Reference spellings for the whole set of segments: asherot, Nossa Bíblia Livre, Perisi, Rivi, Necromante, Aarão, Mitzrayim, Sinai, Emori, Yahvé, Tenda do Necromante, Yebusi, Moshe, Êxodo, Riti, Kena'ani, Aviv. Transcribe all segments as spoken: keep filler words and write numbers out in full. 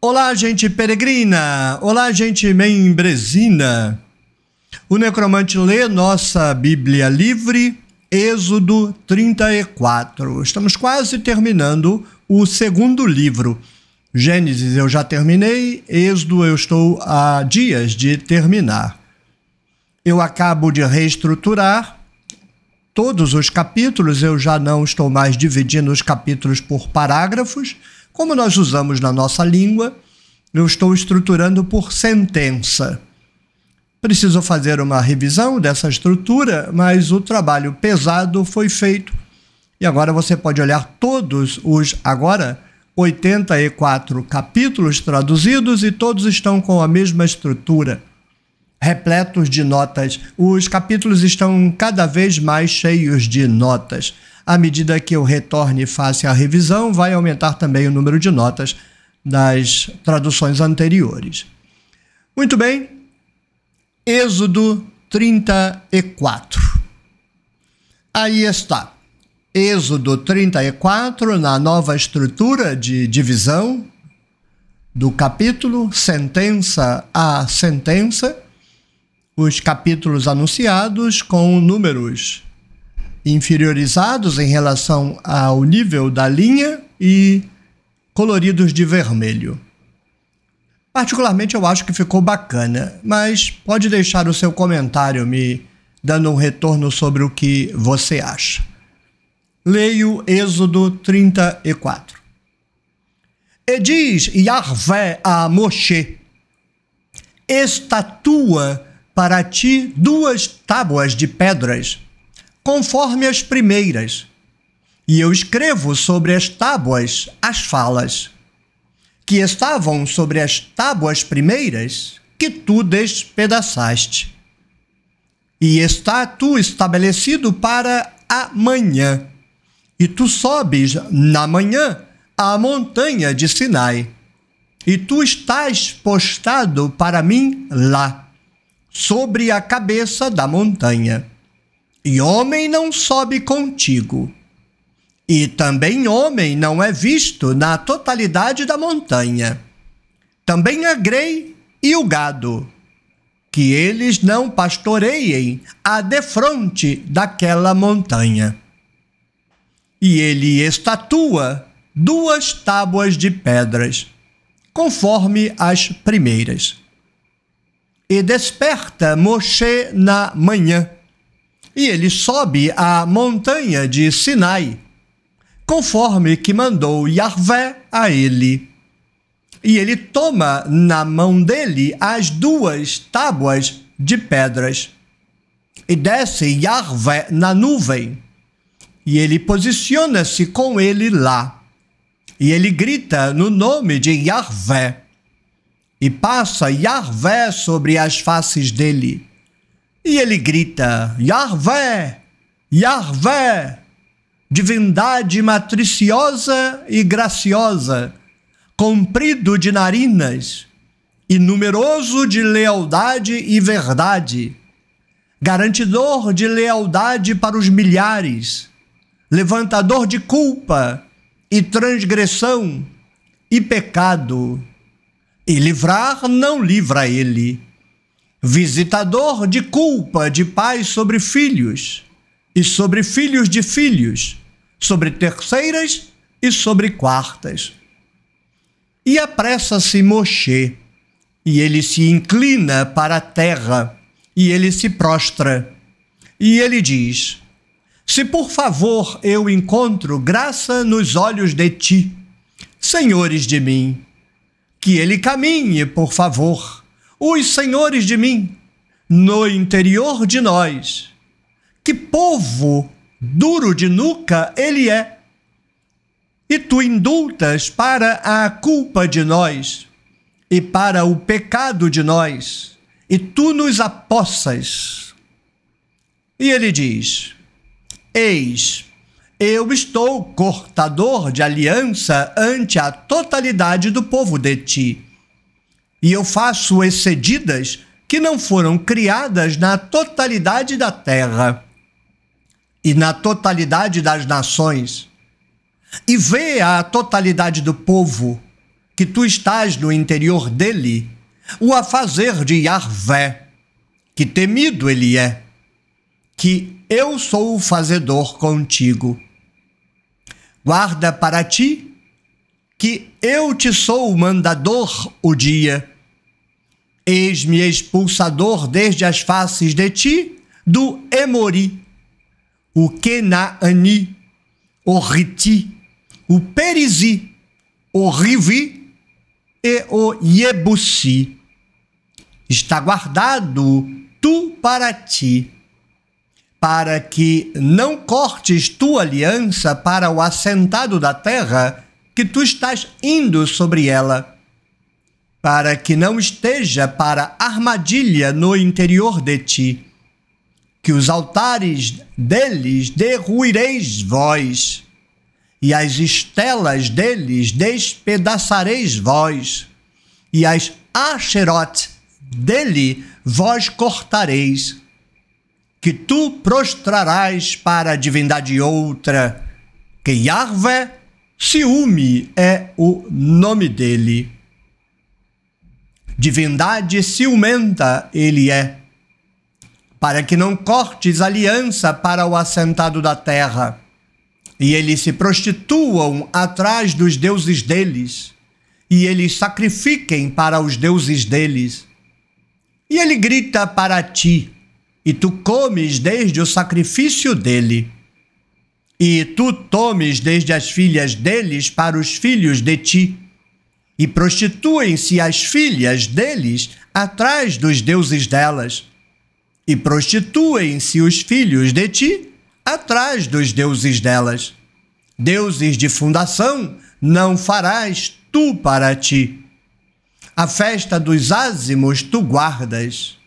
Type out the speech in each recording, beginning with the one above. Olá, gente peregrina! Olá, gente membresina! O Necromante lê Nossa Bíblia Livre, Êxodo trinta e quatro. Estamos quase terminando o segundo livro. Gênesis eu já terminei, Êxodo eu estou há dias de terminar. Eu acabo de reestruturar todos os capítulos, eu já não estou mais dividindo os capítulos por parágrafos, como nós usamos na nossa língua, eu estou estruturando por sentença. Preciso fazer uma revisão dessa estrutura, mas o trabalho pesado foi feito. E agora você pode olhar todos os, agora, oitenta e quatro capítulos traduzidos e todos estão com a mesma estrutura, repletos de notas. Os capítulos estão cada vez mais cheios de notas. À medida que eu retorne e faça a revisão, vai aumentar também o número de notas das traduções anteriores. Muito bem, Êxodo trinta e quatro. Aí está, Êxodo trinta e quatro, na nova estrutura de divisão do capítulo, sentença a sentença, os capítulos anunciados com números inferiorizados em relação ao nível da linha e coloridos de vermelho. Particularmente eu acho que ficou bacana, mas pode deixar o seu comentário me dando um retorno sobre o que você acha. Leio Êxodo trinta e quatro. E diz Yahvé a Moshe: estatua para ti duas tábuas de pedras, conforme as primeiras, e eu escrevo sobre as tábuas as falas que estavam sobre as tábuas primeiras que tu despedaçaste. E está tu estabelecido para a manhã, e tu sobes na manhã à montanha de Sinai, e tu estás postado para mim lá, sobre a cabeça da montanha. E homem não sobe contigo, e também homem não é visto na totalidade da montanha. Também a grei e o gado, que eles não pastoreiem a defronte daquela montanha. E ele estatua duas tábuas de pedras, conforme as primeiras. E desperta Moshe na manhã, e ele sobe a montanha de Sinai, conforme que mandou Yahvé a ele. E ele toma na mão dele as duas tábuas de pedras. E desce Yahvé na nuvem, e ele posiciona-se com ele lá. E ele grita no nome de Yahvé, e passa Yahvé sobre as faces dele. E ele grita: Yahvé, Yahvé, divindade matriciosa e graciosa, comprido de narinas e numeroso de lealdade e verdade, garantidor de lealdade para os milhares, levantador de culpa e transgressão e pecado, e livrar não livra ele, visitador de culpa de pais sobre filhos, e sobre filhos de filhos, sobre terceiras e sobre quartas. E apressa-se Moshe, e ele se inclina para a terra, e ele se prostra, e ele diz: se por favor eu encontro graça nos olhos de ti, senhores de mim, que ele caminhe, por favor, os senhores de mim, no interior de nós, que povo duro de nuca ele é, e tu indultas para a culpa de nós, e para o pecado de nós, e tu nos apossas. E ele diz: eis, eu estou cortador de aliança ante a totalidade do povo de ti, e eu faço excedidas que não foram criadas na totalidade da terra e na totalidade das nações. E vê a totalidade do povo, que tu estás no interior dele, o afazer de Yahvé, que temido ele é, que eu sou o fazedor contigo. Guarda para ti, que eu te sou o mandador o dia. Eis-me expulsador desde as faces de ti, do Emori, o Kena'ani, o Riti, o Perisi, o Rivi e o Yebusi. Está guardado tu para ti, para que não cortes tua aliança para o assentado da terra que tu estás indo sobre ela, para que não esteja para armadilha no interior de ti, que os altares deles derruireis vós, e as estelas deles despedaçareis vós, e as asherot dele vós cortareis, que tu prostrarás para a divindade outra, que Yahvé, ciúme é o nome dele. Divindade ciumenta ele é, para que não cortes aliança para o assentado da terra, e eles se prostituam atrás dos deuses deles, e eles sacrifiquem para os deuses deles. E ele grita para ti, e tu comes desde o sacrifício dele, e tu tomes desde as filhas deles para os filhos de ti, e prostituem-se as filhas deles atrás dos deuses delas, e prostituem-se os filhos de ti atrás dos deuses delas. Deuses de fundação não farás tu para ti. A festa dos ázimos tu guardas.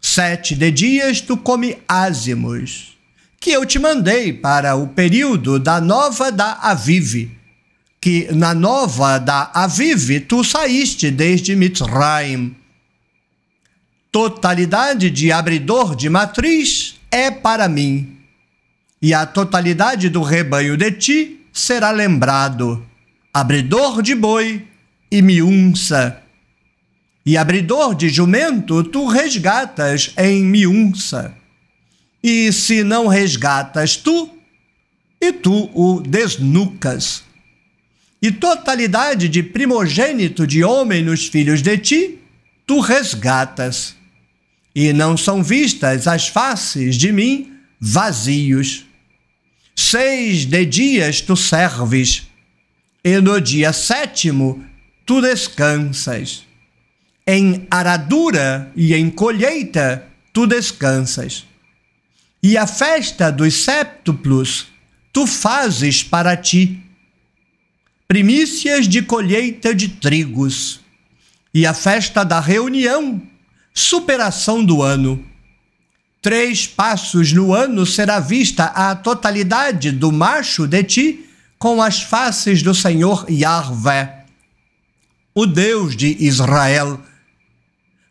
Sete de dias tu come ázimos, que eu te mandei para o período da nova da Aviv, que na nova da Aviv tu saíste desde Mitzrayim. Totalidade de abridor de matriz é para mim, e a totalidade do rebanho de ti será lembrado. Abridor de boi e miúnça, e abridor de jumento tu resgatas em miúnça. E se não resgatas tu, e tu o desnucas. E totalidade de primogênito de homem nos filhos de ti, tu resgatas. E não são vistas as faces de mim vazios. Seis de dias tu serves, e no dia sétimo tu descansas. Em aradura e em colheita tu descansas. E a festa dos séptuplos tu fazes para ti, primícias de colheita de trigos, e a festa da reunião, superação do ano. Três passos no ano será vista a totalidade do macho de ti com as faces do Senhor Yahvé, o Deus de Israel,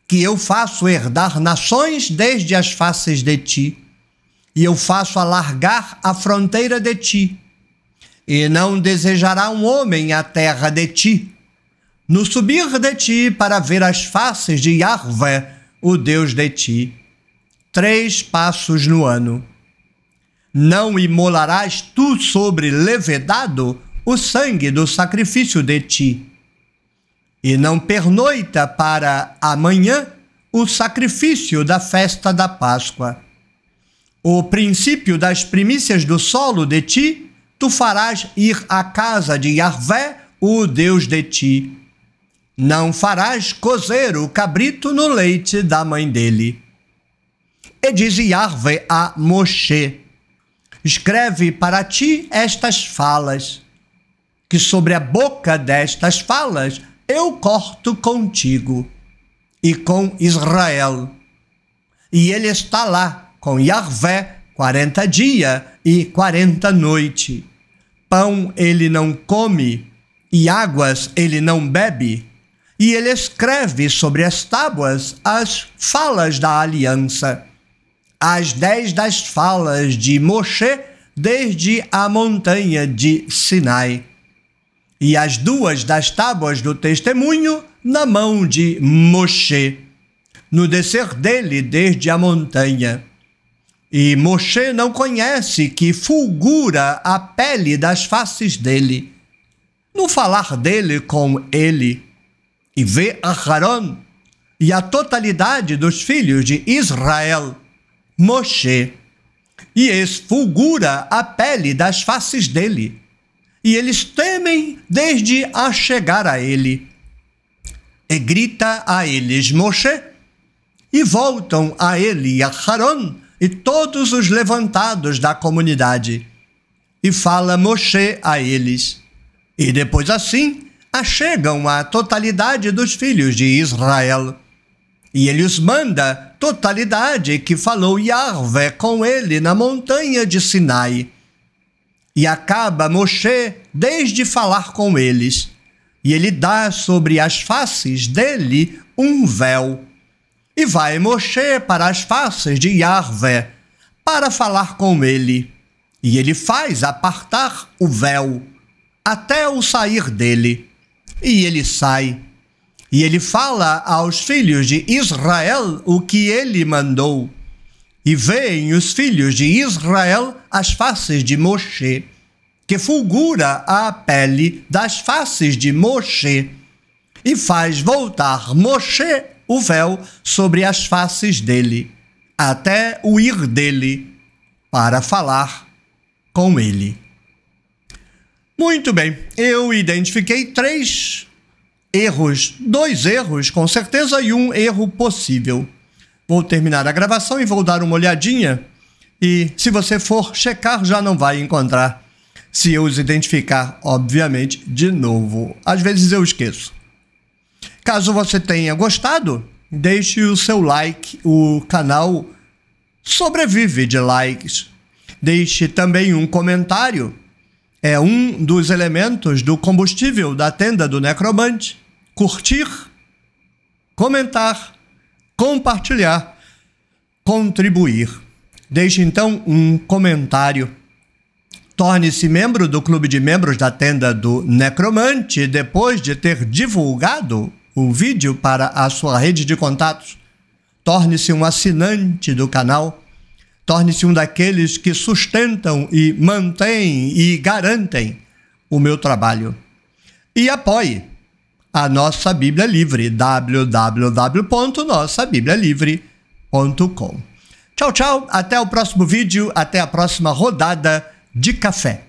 que eu faço herdar nações desde as faces de ti, e eu faço alargar a fronteira de ti, e não desejará um homem a terra de ti, no subir de ti para ver as faces de Yahvé, o Deus de ti. Três passos no ano. Não imolarás tu sobre levedado o sangue do sacrifício de ti, e não pernoita para amanhã o sacrifício da festa da Páscoa. O princípio das primícias do solo de ti, tu farás ir à casa de Yahvé, o Deus de ti. Não farás cozer o cabrito no leite da mãe dele. E diz Yahvé a Moshe: escreve para ti estas falas, que sobre a boca destas falas eu corto contigo e com Israel. E ele está lá com Yahvé quarenta dias e quarenta noites. Pão ele não come e águas ele não bebe. E ele escreve sobre as tábuas as falas da aliança, as dez das falas de Moshe desde a montanha de Sinai. e as duas das tábuas do testemunho na mão de Moshe, no descer dele desde a montanha. E Moshe não conhece que fulgura a pele das faces dele, no falar dele com ele, e vê Aarão e a totalidade dos filhos de Israel, Moshe, e esfulgura a pele das faces dele, e eles temem desde a chegar a ele. E grita a eles Moshe, e voltam a ele e a Aarão e todos os levantados da comunidade. E fala Moshe a eles, e depois assim achegam a totalidade dos filhos de Israel. E ele os manda totalidade que falou Yahvé com ele na montanha de Sinai. E acaba Moshe desde falar com eles, e ele dá sobre as faces dele um véu. E vai Moshe para as faces de Yahvé, para falar com ele, e ele faz apartar o véu, até o sair dele. E ele sai, e ele fala aos filhos de Israel o que ele mandou. E veem os filhos de Israel as faces de Moshe, que fulgura a pele das faces de Moshe, e faz voltar Moshe o véu sobre as faces dele, até o ir dele, para falar com ele. Muito bem, eu identifiquei três erros, dois erros com certeza e um erro possível. Vou terminar a gravação e vou dar uma olhadinha. E se você for checar, já não vai encontrar. Se eu os identificar, obviamente, de novo. Às vezes eu esqueço. Caso você tenha gostado, deixe o seu like. O canal sobrevive de likes. Deixe também um comentário. É um dos elementos do combustível da Tenda do Necromante. Curtir, comentar, compartilhar, contribuir. Deixe então um comentário. Torne-se membro do Clube de Membros da Tenda do Necromante depois de ter divulgado o vídeo para a sua rede de contatos. Torne-se um assinante do canal. Torne-se um daqueles que sustentam e mantêm e garantem o meu trabalho. E apoie a Nossa Bíblia Livre, w w w ponto nossa bíblia livre ponto com. Tchau, tchau, até o próximo vídeo, até a próxima rodada de café.